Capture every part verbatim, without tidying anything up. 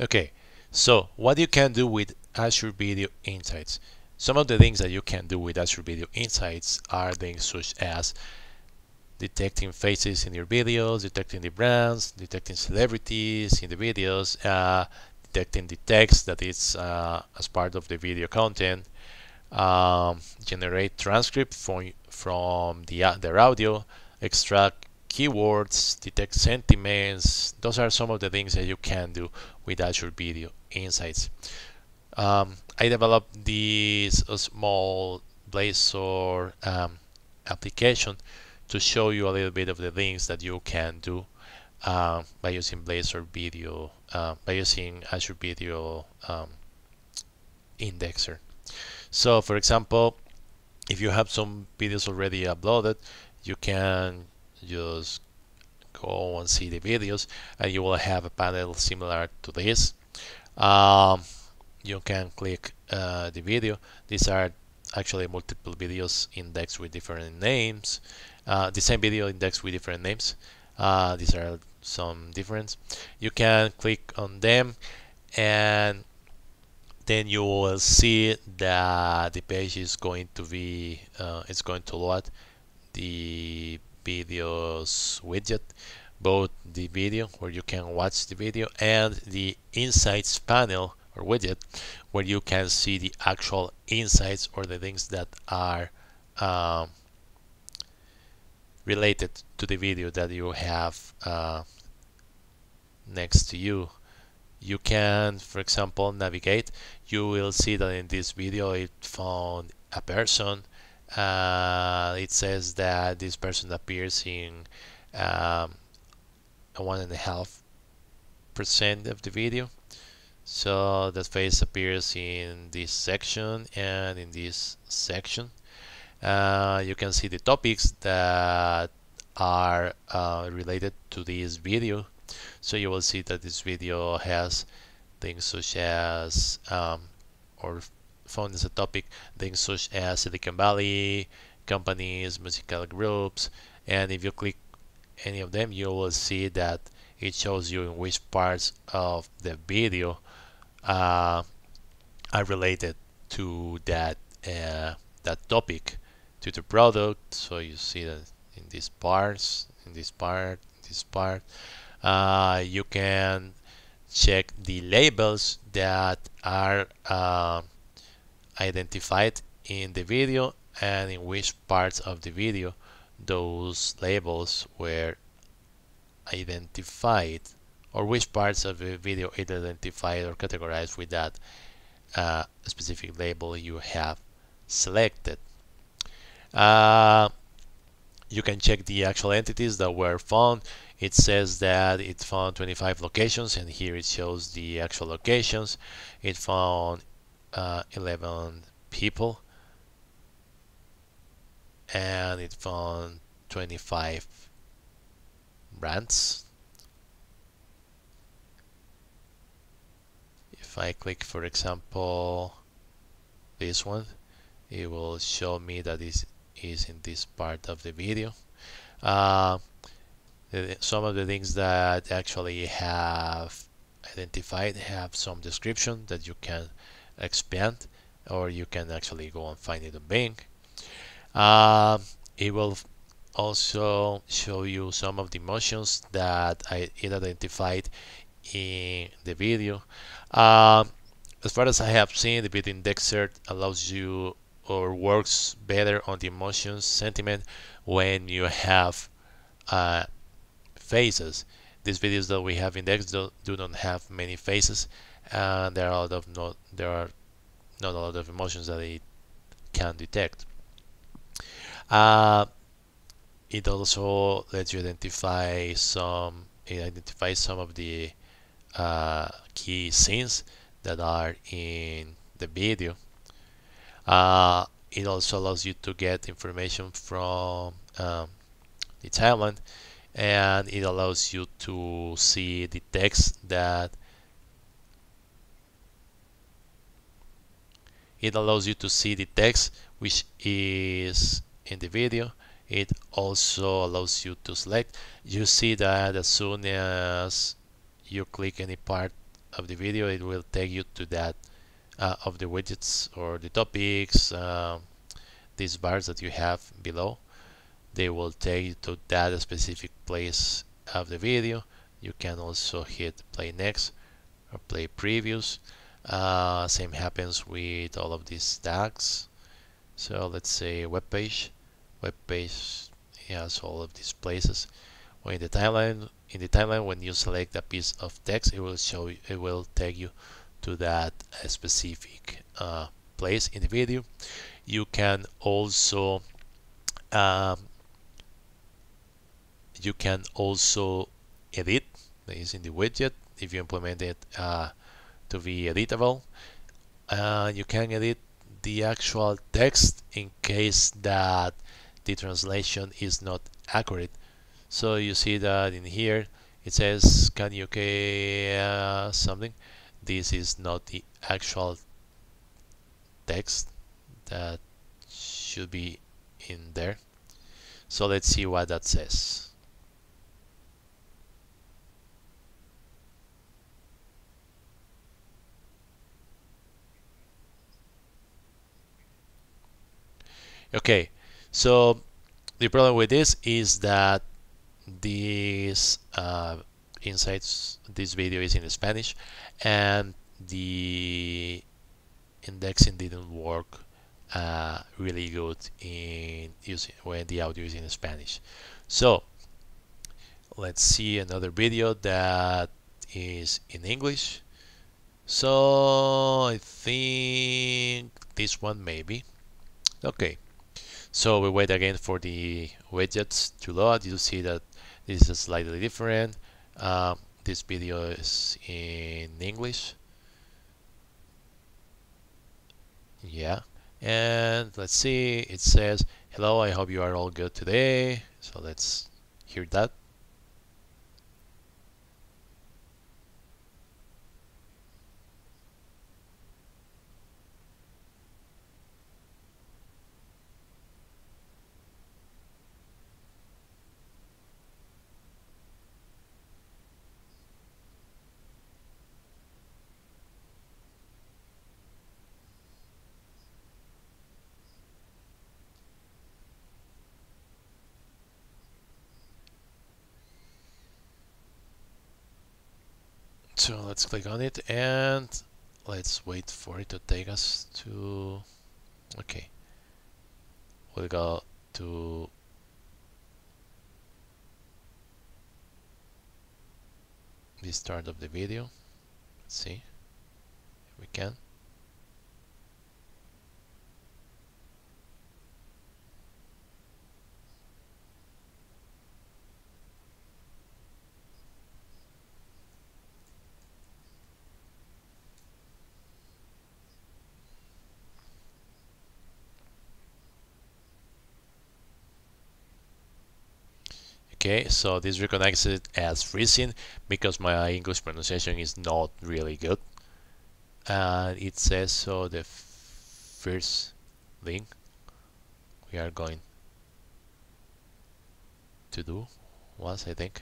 Okay, so what you can do with Azure Video Insights. Some of the things that you can do with Azure Video Insights are things such as detecting faces in your videos, detecting the brands, detecting celebrities in the videos, uh, detecting the text that is uh, as part of the video content, um, generate transcript from, from the, uh, their audio, extract keywords, detect sentiments. Those are some of the things that you can do with Azure Video Insights. Um, I developed this small Blazor um, application to show you a little bit of the things that you can do uh, by using Blazor Video, uh, by using Azure Video um, Indexer. So, for example, if you have some videos already uploaded, you can just go and see the videos, and you will have a panel similar to this. Um, you can click uh, the video. These are actually multiple videos indexed with different names. Uh, the same video indexed with different names. Uh, these are some difference. You can click on them, and then you will see that the page is going to be uh, it's going to load the videos widget, both the video where you can watch the video and the insights panel or widget where you can see the actual insights or the things that are um, related to the video that you have uh, next to you. You can, for example, navigate. You will see that in this video it found a person. Uh, it says that this person appears in um, one and a half percent of the video. So that face appears in this section and in this section. Uh, you can see the topics that are uh, related to this video. So you will see that this video has things such as um, or found as a topic things such as Silicon Valley, companies, musical groups, and if you click any of them, you will see that it shows you in which parts of the video uh, are related to that uh, that topic, to the product. So you see that in these parts, in this part, this part. Uh, you can check the labels that are uh, identified in the video and in which parts of the video those labels were identified, or which parts of the video it identified or categorized with that uh, specific label you have selected. Uh, you can check the actual entities that were found. It says that it found twenty-five locations, and here it shows the actual locations. It found uh, eleven people, and it found twenty-five brands. If I click, for example, this one, it will show me that this is in this part of the video. Uh, some of the things that actually have identified have some description that you can expand, or you can actually go and find it on Bing. Uh, it will also show you some of the emotions that I, it identified in the video. Uh, as far as I have seen, the video indexer allows you or works better on the emotions sentiment when you have uh, faces. These videos that we have indexed do, do not have many faces, and there are a lot of not there are not a lot of emotions that it can detect. Uh, it also lets you identify some it identifies some of the uh, key scenes that are in the video. Uh, it also allows you to get information from um, the timeline, and it allows you to see the text that it allows you to see the text which is in the video. It also allows you to select. You see that as soon as you click any part of the video, it will take you to that uh, of the widgets or the topics. Uh, these bars that you have below, they will take you to that specific place of the video. You can also hit play next or play previous. Uh, same happens with all of these tags. So let's say web page. Web page has all of these places. When in the timeline, in the timeline, when you select a piece of text, it will show you, it will take you to that specific uh, place in the video. You can also um, you can also edit. That is in the widget. If you implement it uh, to be editable, uh, you can edit the actual text in case that the translation is not accurate. So you see that in here it says can you uh, something. This is not the actual text that should be in there. So let's see what that says. Okay, so the problem with this is that these uh, insights, this video is in Spanish, and the indexing didn't work uh, really good in using when the audio is in Spanish. So let's see another video that is in English. So I think this one maybe. Okay. So we wait again for the widgets to load. You see that this is slightly different. Uh, this video is in English. Yeah, and let's see. It says, "Hello, I hope you are all good today." So let's hear that. So let's click on it and let's wait for it to take us to. Okay, we'll go to the start of the video. Let's see if we can. Okay, so this recognises it as freezing because my English pronunciation is not really good. And uh, it says so the first thing we are going to do once, I think.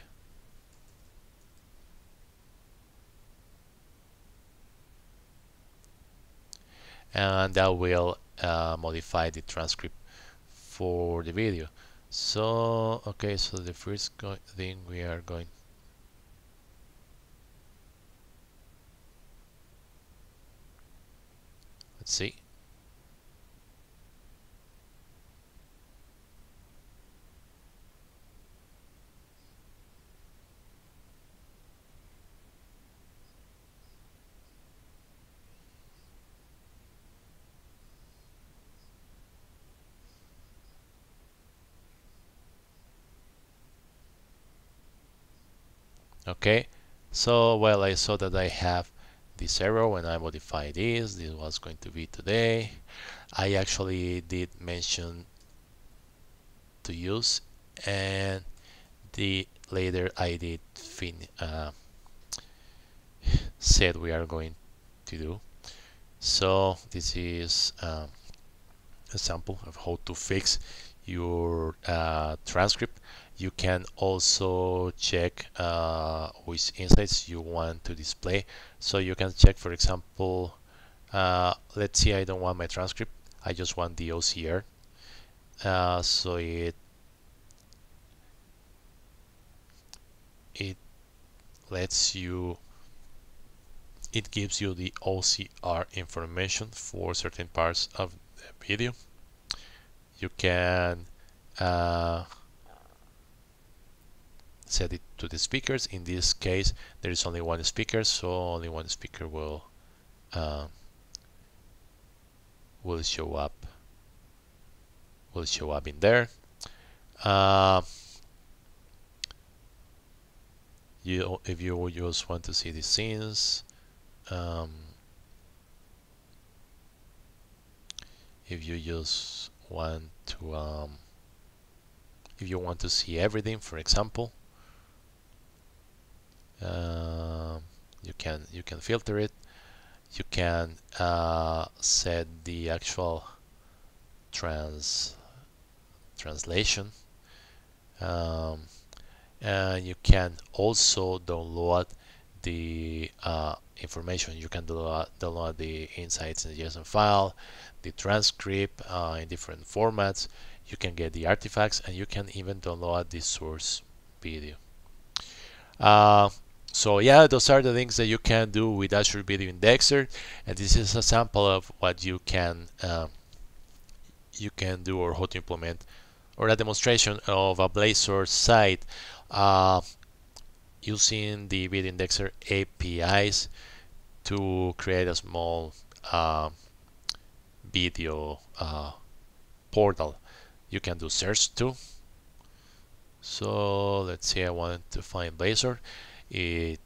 And that will uh, modify the transcript for the video. So, okay, so the first thing we are going. Let's see. Okay, so well, I saw that I have this error when I modify this. This was going to be today. I actually did mention to use, and the later I did fin uh, said we are going to do. So this is um, a sample of how to fix your uh, transcript. You can also check uh, which insights you want to display. So you can check, for example, uh, let's say I don't want my transcript. I just want the O C R. Uh, so it it lets you, it gives you the O C R information for certain parts of the video. You can uh, set it to the speakers. In this case, there is only one speaker, so only one speaker will uh, will show up. Will show up in there. Uh, you, if you just want to see the scenes, um, if you just want to, um, if you want to see everything, for example. Uh, you can you can filter it. You can uh, set the actual trans translation. Um, and you can also download the uh, information. You can download, download the insights in the JSON file, the transcript uh, in different formats. You can get the artifacts, and you can even download the source video. Uh, So yeah, those are the things that you can do with Azure Video Indexer, and this is a sample of what you can um, you can do, or how to implement, or a demonstration of a Blazor site uh, using the Video Indexer A P Is to create a small uh, video uh, portal. You can do search too. So let's say I want to find Blazor. It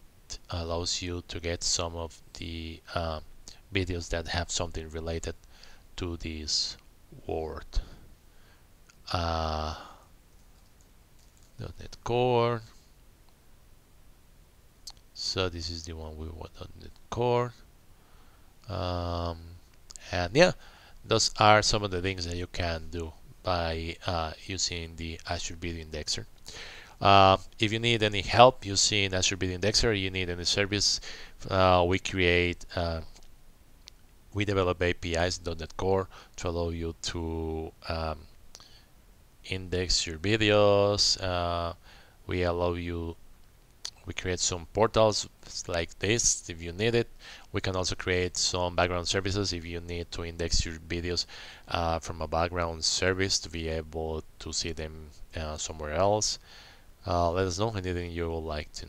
allows you to get some of the uh, videos that have something related to this word. Uh, .NET Core. So this is the one we want, .NET Core. Um, and yeah, those are some of the things that you can do by uh, using the Azure Video Indexer. Uh, if you need any help using Azure Video Indexer, you need any service, uh, we create, uh, we develop A P Is .NET Core to allow you to um, index your videos. Uh, we allow you, we create some portals like this if you need it. We can also create some background services if you need to index your videos uh, from a background service to be able to see them uh, somewhere else. Uh, let us know anything you would like to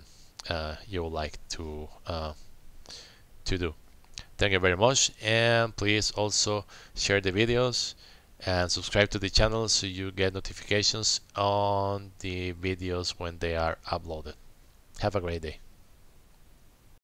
uh, you would like to uh, to do. Thank you very much, and please also share the videos and subscribe to the channel so you get notifications on the videos when they are uploaded. Have a great day.